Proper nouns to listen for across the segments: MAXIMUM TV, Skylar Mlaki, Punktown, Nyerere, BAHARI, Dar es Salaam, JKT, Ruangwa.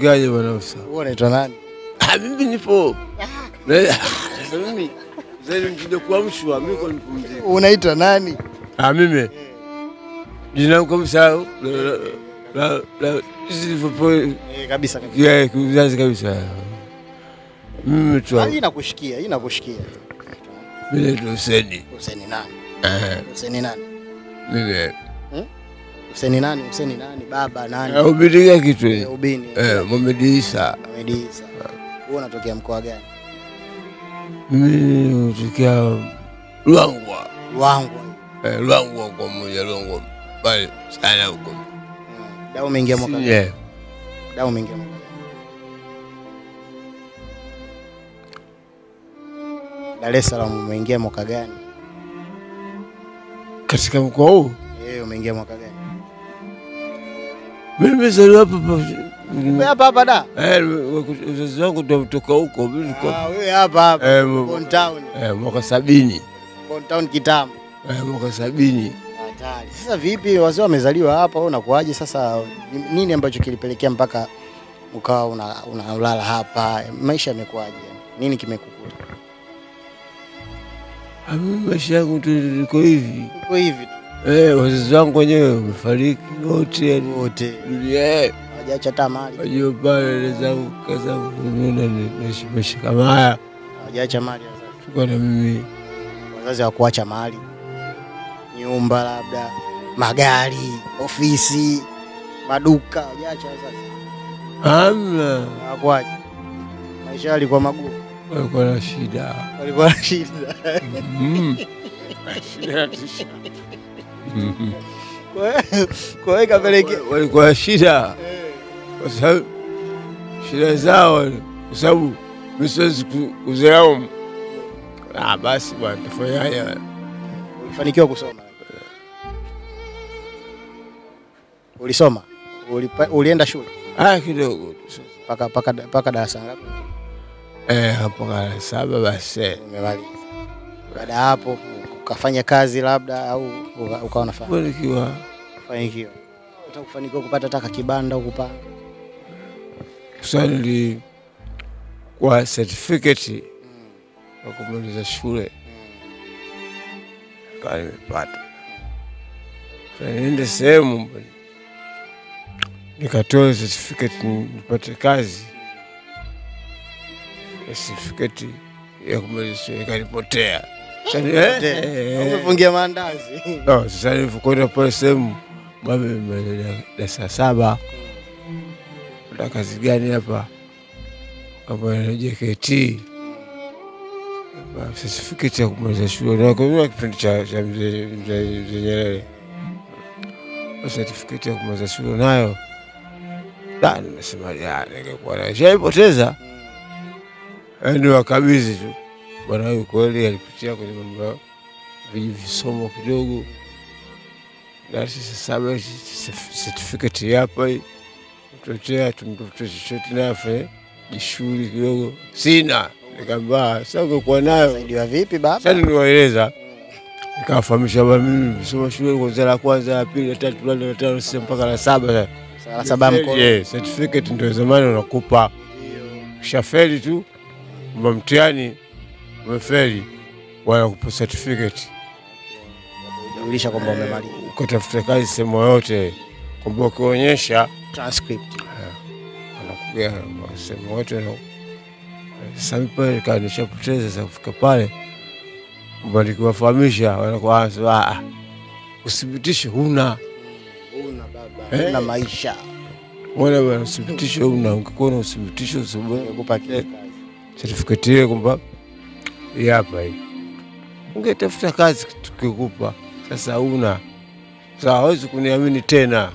Unaogeaje bwana ofisa? Wewe unaitwa nani? Ah, mimi nipo. Sasa mimi zaidi mkija kuamshwa mimi kwa nipumzike. Unaitwa nani? Ah, mimi. Jina langu ofisa la zilipo kabisa kabisa. Yeah, kuzazi kabisa. Mimi tu. Hii nakushikia, hii nakushikia. Mimi ndio Huseni. Huseni nani? Huseni nani? Mimi. Huseni nani, baba nani? Ubidiga kitu hiyo. Ubini. Mumedisa. Mumedisa. Wewe unatokea mkoa gani? Mimi natokea Ruangwa. Ruangwa. Ruangwa kwa moja Ruangwa. Bali sana huko. Dau umeingia mwaka gani? Yeah. Dau umeingia mwaka gani? Dar es Salaam umeingia mwaka gani? Katika mkoa huu? Eh, umeingia mwaka gani? Mimi sasa hapa. Mimi hapa da. Eh, uzazi wangu ndio kutoka huko. Mimi wewe hapa. Punktown. Mwaka 70. Punktown Kitambo. Mwaka 70. Hatari. Sasa vipi wazee wamezaliwa hapa au unakuaje sasa nini ambacho kilipelekea mpaka ukawa unalala hapa? Maisha yamekuaje? Nini kimekukuta? Maisha yangu ndio hivi. Iko hivi. Wazazi wangu wenyewe wamefariki wote. Hawajaacha mali. Wajomba zangu kaza mimi naishi kama haya. Hawajaacha mali wazazi. Tuko na mimi. Wazazi hawakuacha mali. Nyumba labda, magari, ofisi, maduka hawajaacha wazazi. Hamna. Hawakuacha. Maisha yalikuwa magumu. Walikuwa na shida. Walikuwa na shida. Shida tisha. Kwa hiyo kapeleke walikuwa shida kwa sababu shida zao kwa sababu msiwezi kuzeao. Ah, basi bwana tafanya haya ulifanikiwa kusoma. Ulisoma? Ulienda shule? Ah, kidogo paka darasa ngapi? Hapo kala 7 basi nimemaliza. Baada hapo kafanya kazi labda au ukawa nafanya. Fanikiwa. Fanikiwa. Utakufanikiwa kupata taka kibanda au kupanga. Suddenly kwa certificate na kumaliza shule. Kali nipata. Nende sehemu mbali. Nikatoa certificate nipate kazi. Certificate ya kumaliza shule ikanipotea. Umefungia mandazi. No, sasa nilikwenda pale sehemu mimi saa 7. Ndio kazi gani hapa? Hapa ni JKT. Basi certificate ya kumaliza shule na kwa kipindi cha mzee Nyerere. Certificate ya kumaliza shule nayo. Ndani nasema ya ningekuwa na jaipoteza. Ndio wakabizi tu. Bwana yuko kweli alipitia kwenye mambo visomo kidogo. Na sasa sababu certificate hapa tutotea tumtotoshoti nafe shule kidogo. Sina nikamwambia sasa ungekuwa nayo saidiwa vipi baba? Sasa niwaeleza. Nikawafahamisha baba mimi nimesoma shule kuanzia la kwanza, la pili, la tatu, la 5 sasa mpaka la 7. Sasa 7 mkono. Yes, certificate ndio zamani unakupa. Shafeli tu kwa mtihani. Umefeli wanakupa certificate. Unajulisha kwamba umemaliza. Ukatafuta kazi sehemu yote. Kumbe ukionyesha transcript. Anakuja sehemu yote na sample kanisha poteza za kufika pale. Mbali kuwafahamisha wanakuanza ah uthibitishe huna baba huna maisha. Wale wanathibitisha huna ukikona uthibitisho sababu unakupatia certificate hiyo kwamba hapa hii. Ungetafuta kazi tukikupa. Sasa huna. Sasa hawezi kuniamini tena.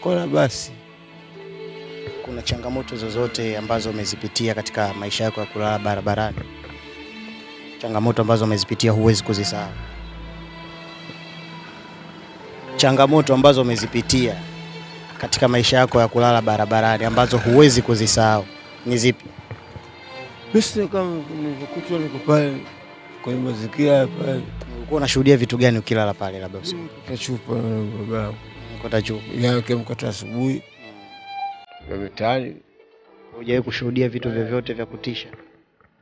Kona basi. Kuna changamoto zozote ambazo umezipitia katika maisha yako ya kulala barabarani? Changamoto ambazo umezipitia huwezi kuzisahau. Changamoto ambazo umezipitia katika maisha yako ya kulala barabarani ambazo huwezi kuzisahau. Ni zipi? Basi kama nilikuwa pale kwa mazingira pale ulikuwa unashuhudia vitu gani ukilala pale labda usiku? Kachupa baba. Nilikuwa tachupa. Yeye kemkata asubuhi. na mitaani. Hujawahi kushuhudia vitu vyovyote vya kutisha?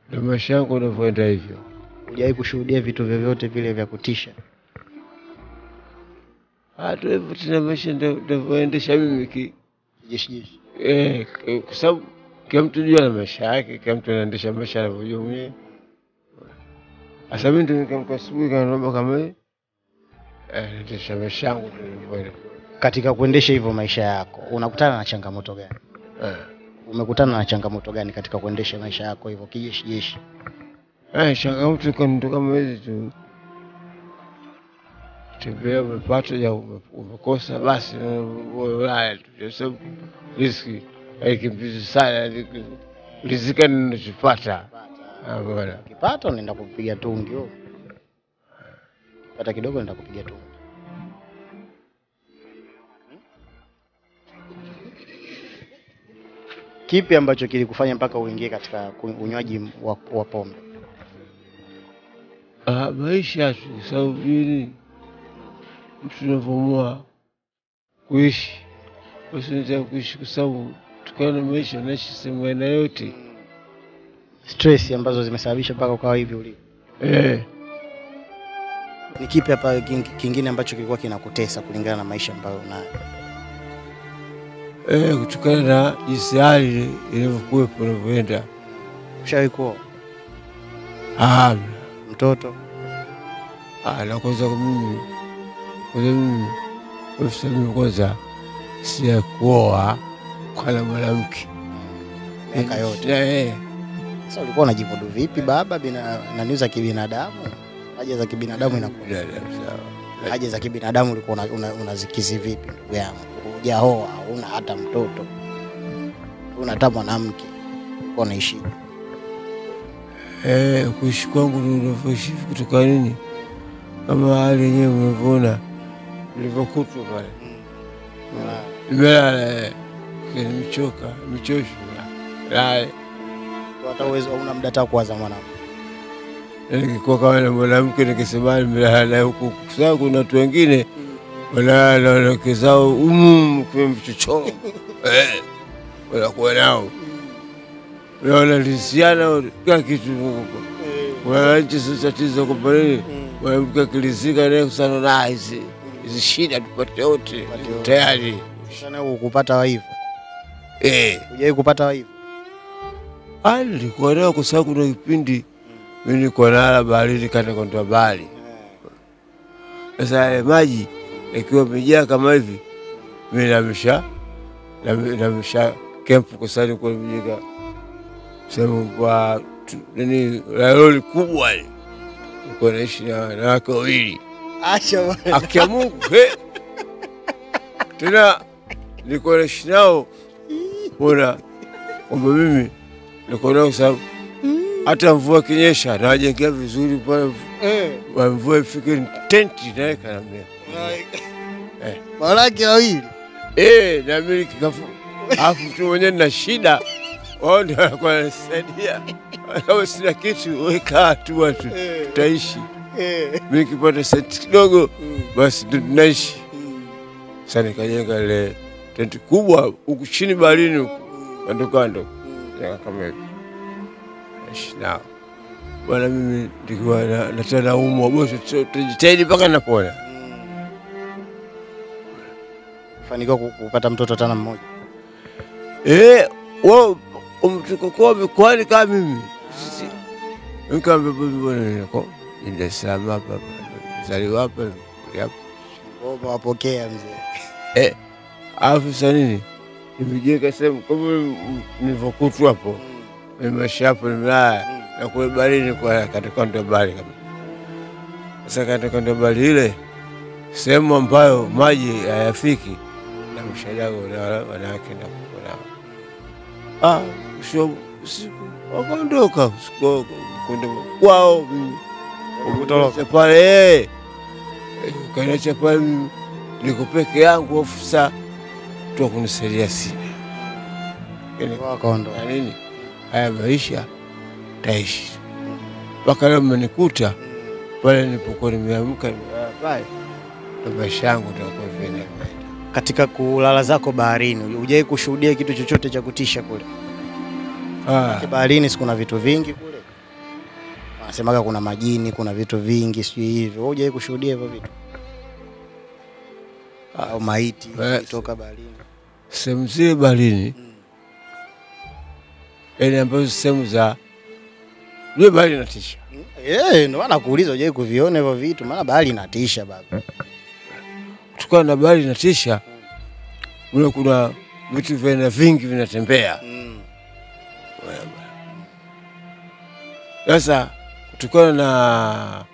Ndio maisha yangu yanavyoenda hivyo. Hujawahi kushuhudia vitu vyovyote vile vya kutisha? Hata hivyo tunamesha ndivyoendesha mimi kijeshi. Kwa sababu kila mtu jua na maisha yake, kila mtu anaendesha maisha anavyojua mwenyewe. Asa mimi ndio nikamka asubuhi kanaomba kama ndio maisha yangu ndio. Katika kuendesha hivyo maisha yako, unakutana na changamoto gani? Umekutana na changamoto gani katika kuendesha maisha yako hivyo kijeshi? Changamoto kama hizi tu. Tembea umepata ya umekosa basi wewe tu riski haikimbizi sana riziki ninachopata bora kipata unaenda kupiga tungi huko pata kidogo unaenda kupiga tungi. Kipi ambacho kilikufanya mpaka uingie katika unywaji wa pombe? Maisha sababu tunavomwa kuishi basi ndio kuishi kwa sababu tukaona maisha na sisi na yote stress ambazo zimesababisha mpaka ukawa hivi ulivyo. Ni kipi hapa kingine ambacho kilikuwa kinakutesa kulingana na maisha ambayo unayo? Kutokana na jinsi hali ilivyokuwa unavyoenda. Ushawahi kuoa? Mtoto? Na kwanza mimi kwanza siya kuoa kwa mwanamke miaka yote. Sasa ulikuwa unajipodu vipi baba na niuza kibinadamu? Haja za kibinadamu inakuwa sawa. Haja za kibinadamu ulikuwa unazikizi vipi ndugu yangu? Hujaoa, una hata mtoto. Una hata mwanamke. Ulikuwa unaishi. Kuishi kwangu nilivyoishi kutoka nini? Kama hali yenyewe unavyoona nilivyokutu pale. Nimelala nimechoka, nimechoshwa. Hata uwezo una muda hata kuwaza mwanangu. Nilikuwa kama mwanamke nikisema nimelala huko kwa sababu kuna watu wengine wala kesao kwa mchocho. Wala kwa nao. Wala lisiana kila kitu huko. Wala jinsi tatizo kwa pale. Mwanamke kilizika naye sana na hizi shida tupate wote tayari. Sana ukupata waifu. Hujawahi kupata waifu? Nilikuwa leo kwa sababu kuna kipindi mimi nilikuwa nala baharini kata kondoa bahari. Sasa maji ikiwa imejaa kama hivi mimi namsha kempu kwa sababu kwa mjika sema kwa nini lori kubwa ile niko naishi na wanawake wawili. Acha bwana. Akia Mungu. Tena niko naishi nao bora kwa mimi niko nao sababu hata mvua kinyesha na wajengea vizuri pale wa mvua ifike tenti naye kana mimi. Malaki wawili. Na mimi kikafu. Alafu mtu mwenyewe na shida. Wao ndio wananisaidia. Wao sina kitu weka tu watu tutaishi. Mimi kipata senti kidogo basi tunaishi. Sasa nikajenga ile tenti kubwa huku chini baharini huko kando kando. Kama shida. Bwana mimi nilikuwa na tena umo bosi tujitahidi mpaka napona. Fanikiwa kupata mtoto tena mmoja. Wao umtukokoa mikoani kama mimi. Nikambe bwana niko ndio salama baba. Zaliwa hapa hapo. Wao wapokea mzee. Afisa nini? Nimejeka sehemu kama nilivyokutu hapo. Nimeshapo nimelala na kule baharini kwa katika ndio bahari kama. Sasa katika ndio bahari ile sehemu ambayo maji hayafiki na mshadago na wanawake na kuna. Sio siku wakondoka siku kondoka kwao ukutoroka pale kanacha pale niko peke yangu ofisa tu kunisaidia sisi kile wakondoka nini haya maisha taishi mpaka leo mmenikuta pale nilipokuwa nimeamka pale ndio maisha yangu ndio kwa vile. katika kulala zako baharini? Hujawahi kushuhudia kitu chochote cha kutisha kule? Baharini si kuna vitu vingi kule. Wanasemaga kuna majini, kuna vitu vingi, sio hivyo. Hujawahi kushuhudia hivyo vitu? Au maiti kutoka baharini. Sehemu zile baharini. Ene ambazo sehemu za ndio bahari inatisha. Ndio maana kuuliza je kuviona hivyo vitu, maana bahari inatisha baba. Tukana na bahari inatisha. Ule kuna vitu vena vingi vinatembea. Sasa tukana na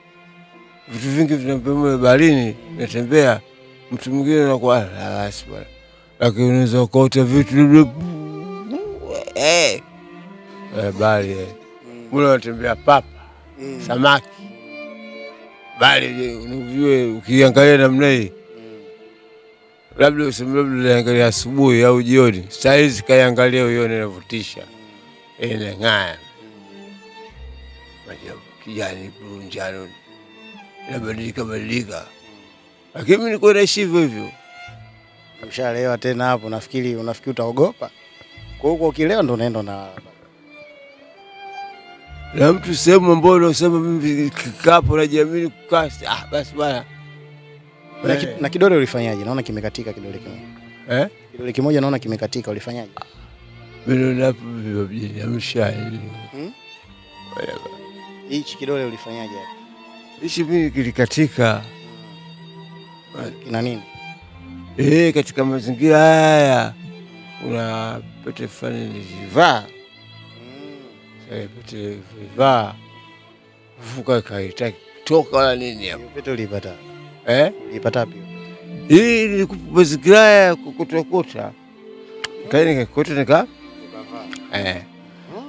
vitu vingi vinatembea baharini, vinatembea. Mtu mwingine anakuwa halasi bwana. Lakini unaweza kuota vitu bali. Mule wanatembea papa, samaki. Bali unajue ukiangalia namna hii. Labda usimlabda angalia asubuhi au jioni. Saa hizi kaangalia uone inavutisha. Inang'aa. Maji kijani blue njano. Inabadilika badilika. Lakini mimi niko naishi hivyo hivyo. Ushaelewa tena hapo nafikiri unafikiri utaogopa. Kwa hiyo ukileo ndo unaenda na na mtu sema mbona usema mimi kikapo na jamii kukasi basi bwana. Na kidole ulifanyaje? Naona kimekatika kidole kimoja. Kidole kimoja naona kimekatika, ulifanyaje? Mimi ndo hapo bibi amshaili. Hichi kidole ulifanyaje hapo? Hichi mimi kilikatika. Kina nini? Katika mazingira haya una pete fulani nilivaa. Pete vivaa. Fuka kaitaki toka wala nini hapo? Pete ulipata? Ulipata wapi? Hii ni mazingira haya kukutokota. Kaini nikakota nika?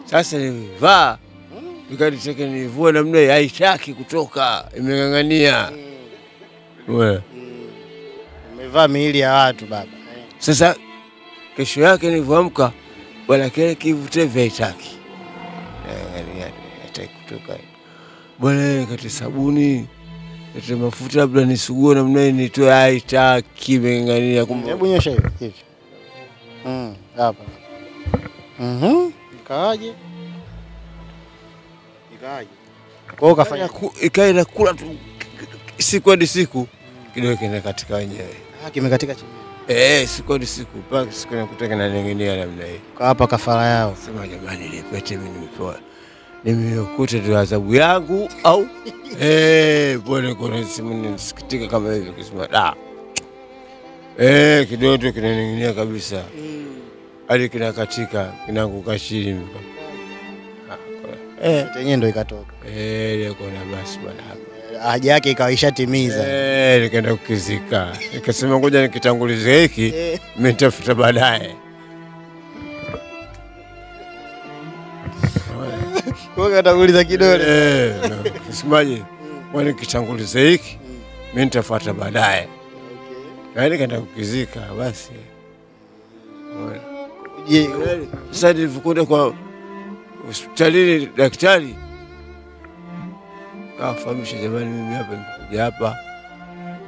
Sasa nilivaa. Nikataka nivua namna hii haitaki kutoka. Imengangania. Wewe. Umevaa miili ya watu baba. Sasa kesho yake nilivoamka wala kile kivute vitaki. Hataki kutoka. Bwana kati sabuni, kati mafuta labda nisugue na mnaye nitoe haitaki mengania kumbe. Hebu nyosha hivi. Hapa. Kaaje. Kaaje. Kwa kafanya ikaenda kula tu siku hadi siku. Kidole kinakatika wenyewe. Kimekatika chini. Siku hadi siku, paka siku nakutoka na nyingine namna hii. Kwa hapa kafara yao. Sema jamani ile pete mimi nimepoa. Nimekuta tu adhabu yangu au bwana kuna simu nisikitika kama hivi kusema da. Kidole kina nyingine kabisa. Hadi kinakatika, kinaanguka chini. Pete yenyewe ndo ikatoka. Ile kuna basi bwana hapa. Haja yake ikaishatimiza. Nikaenda kukizika. Nikasema ngoja nikitangulize hiki, mimi nitafuta baadaye. Kwa katanguliza kidole. Kisemaje? Ngoja nikitangulize hiki, mimi nitafuta baadaye. Okay. Nikaenda kukizika basi. Je, sasa nilikwenda kwa hospitali daktari afamisha jamani mimi hapa nikuja hapa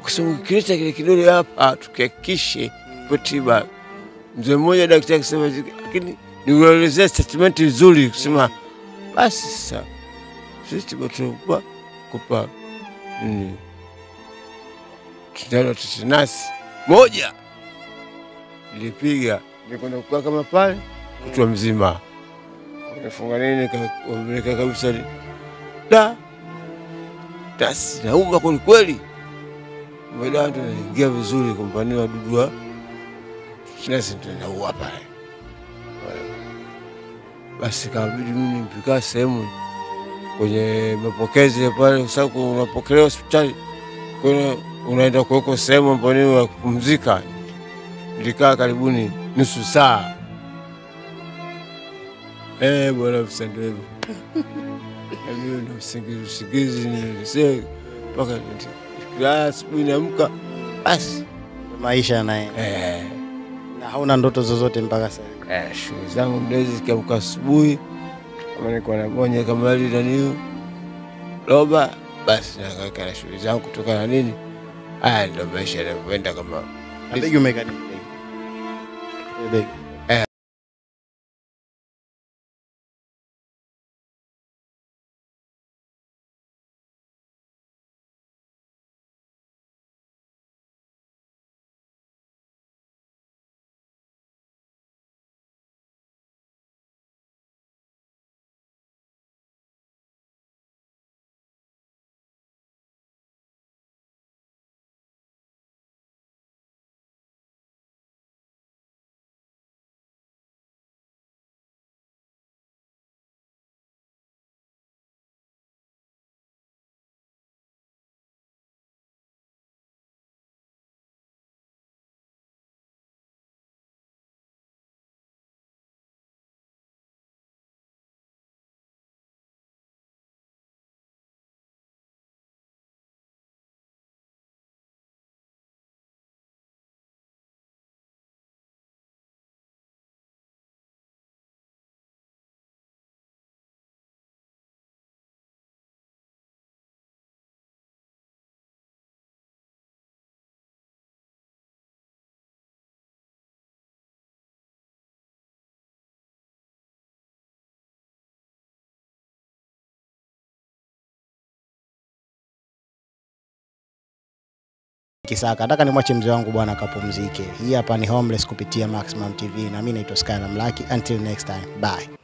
ukisema ukileta kile kidole hapa tukihakikishe potiba mzee mmoja daktari akisema lakini niuelezea statement nzuri kusema basi sasa sisi tunakupa kupa kitalo tetanus moja nilipiga nikaenda kukaa kama pale kutoa mzima nifunga nini kaweka kabisa da basi naomba kwa kweli mmoja ndio anaingia vizuri kompani wa dudua sasa tena huwa pale basi kabidi mimi nipika sehemu kwenye mapokezi pale sasa unapokelewa hospitali kwa unaenda kuweka sehemu mponi wa kupumzika nilikaa karibuni nusu saa bora msendwe Amio na usingizi nilise paka class binamka basi maisha yanaenda na hauna ndoto zozote mpaka sasa shughuli zangu mlezi kiamka asubuhi kama niko na bonye kama hili nani roba basi na kaka na shughuli zangu kutoka na nini ndio maisha yanaenda kama I think you make a mistake. Kisaka, nataka nimwache mzee wangu bwana akapumzike. Hii hapa ni Homeless kupitia MAXIMUM TV na mimi naitwa Skylar Mlaki. Until next time. Bye.